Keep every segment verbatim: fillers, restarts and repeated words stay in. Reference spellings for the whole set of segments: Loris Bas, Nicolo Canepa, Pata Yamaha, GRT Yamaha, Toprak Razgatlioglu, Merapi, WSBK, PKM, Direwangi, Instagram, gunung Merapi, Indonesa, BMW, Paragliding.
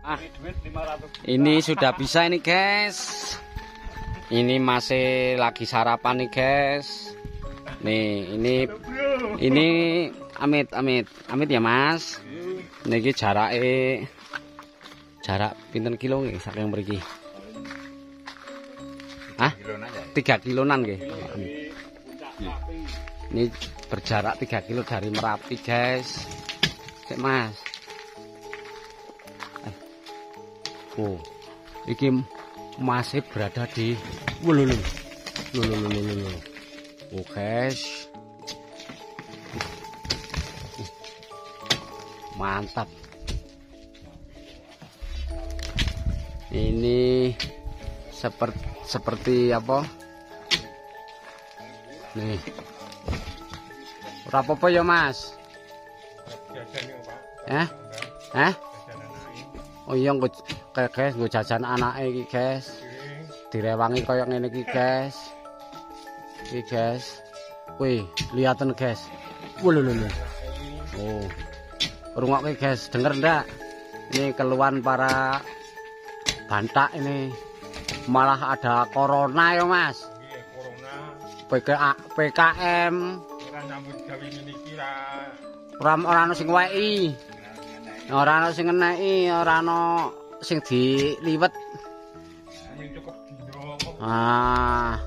Ah, ini sudah bisa ini guys. Ini masih lagi sarapan nih guys. Nih ini ini amit amit amit ya mas. Niki jarak e jarak pinten kilo nih saking pergi. Ah, tiga kilonan nih. Ini berjarak tiga kilo dari Merapi guys. Cek mas. Oh, iki masih berada di lulu lulu lulu. Oke, mantap. Ini seperti seperti apa? Nih, ora apa-apa ya mas? Hah? Hah? Oh iya, kayak guys, gue jajan anaknya iki guys. Direwangi koyo ngene iki guys. Iki guys. Wih, lihatin guys. Wulululu. Oh. Rungokke guys, denger ndak? Ini keluhan para bantak ini. Malah ada corona ya, Mas. Iya, corona. P K M. Ora nyambut gawe ngene iki ra. Ora ono sing waeki. Ora ono sing ngeneki, ora ono sing diliwet. Ah,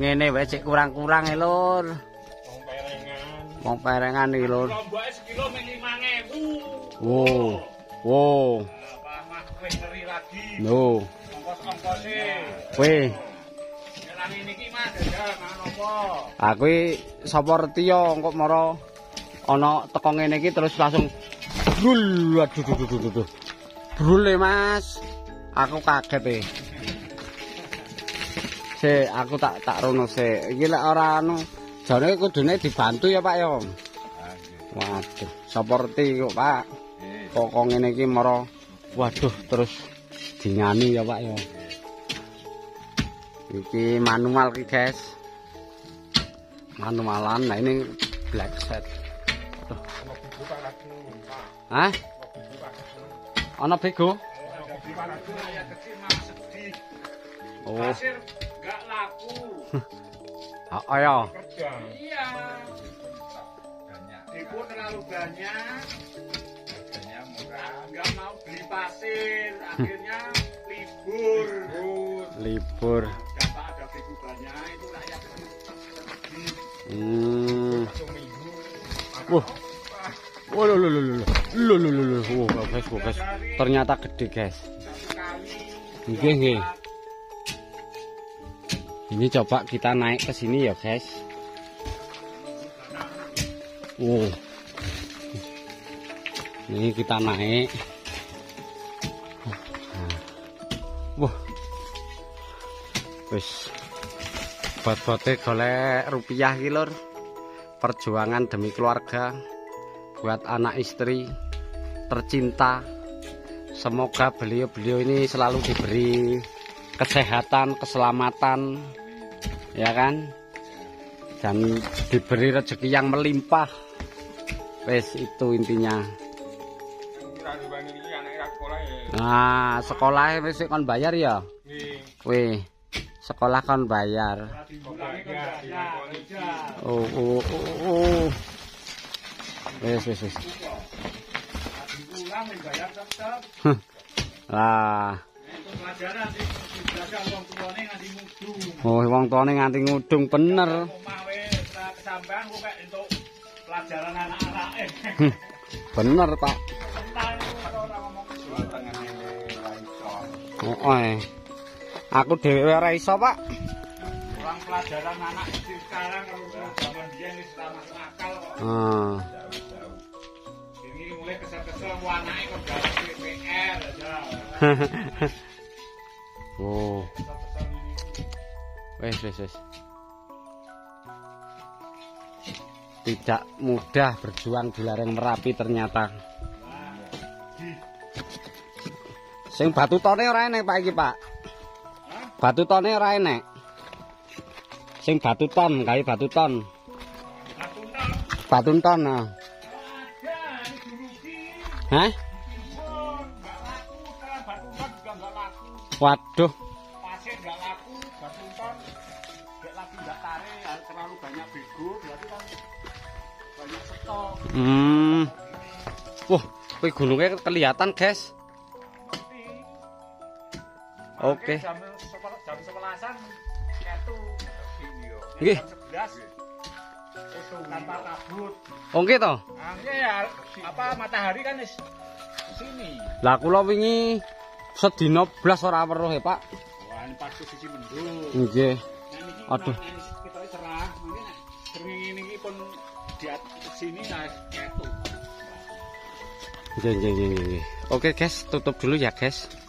ngene wae cek kurang-kurang e lur. Wong perengan. Wong perengan iki lur. Lomboke sekilo mek lima ribu. Wow. Wow. Wah, wis ngeri lagi. Lho. Ongkos-ongkose. Weh. Nang niki Mas, jajal mangan apa? Ah kuwi sapa reti yo engko mara ana teko ngene iki terus langsung brul. Aduh duh duh duh duh. Brule mas, aku kaget eh. Se, aku tak tak rono se. Iki lek ora anu, jane kudune dibantu ya Pak ya. Waduh, seperti kok Pak. Kok ngene iki mara waduh terus dingani ya Pak ya. Iki manual iki guys. Manualan, nah ini black set. Aduh. Hah? Ana bego. Oh. Enggak laku. Ayo. Iya. Ibu terlalu banyak. Harganya murah. Enggak mau beli pasir, akhirnya libur. Libur. Dapat ada bego banyak itu rakyat sedih. Hmm. Wah. Oh, lo lo lo lo lo lo lo lo oh, guys, guys. Ternyata gede guys. Nggih nggih. Ini coba kita naik ke sini ya guys. Oh. Ini kita naik. Wah. Wis. Bot-bote golek rupiah iki lur. Perjuangan demi keluarga. Buat anak istri tercinta, semoga beliau-beliau ini selalu diberi kesehatan, keselamatan, ya kan, dan diberi rezeki yang melimpah. Wes itu intinya. Nah, sekolah wis kon bayar ya. Wih, sekolah kon bayar. Oh, oh, oh, oh. Wes wes wes. Lah. Oh, wong tuane nganti ngudung bener. Bener, Pak. Heeh. Aku dhewe ora iso, Pak. Kurang pelajaran anak kecil sekarang kalau zaman biyen wis lama akal kok. Heeh. Wow, wes wes wes. Tidak mudah berjuang di lereng Merapi ternyata. Sing batu tone ora enek Pak iki Pak. Batu tone ora enek. Sing batu ton kali batu ton. Batu ton. Hah? Waduh. Pasir nggak laku, batuan kan nggak laku, nggak tarik, terlalu banyak bego, berarti kan banyak stok. Hmm. Wah, wih gunungnya kelihatan, guys. Oke. Okay. Jam sepelasan itu video. Nggih. Tanpa kabut. Oh nggih to? Nggih ya, apa matahari kan wis sini. Lah kula wingi sedina blas ora weruh e, Pak. Wah, pas siji mendung. Nggih. Aduh. Kita cerah, mungkin nek srengenge niki pun diat sini nah itu. Nggih nggih nggih. Oke, guys, tutup dulu ya, guys.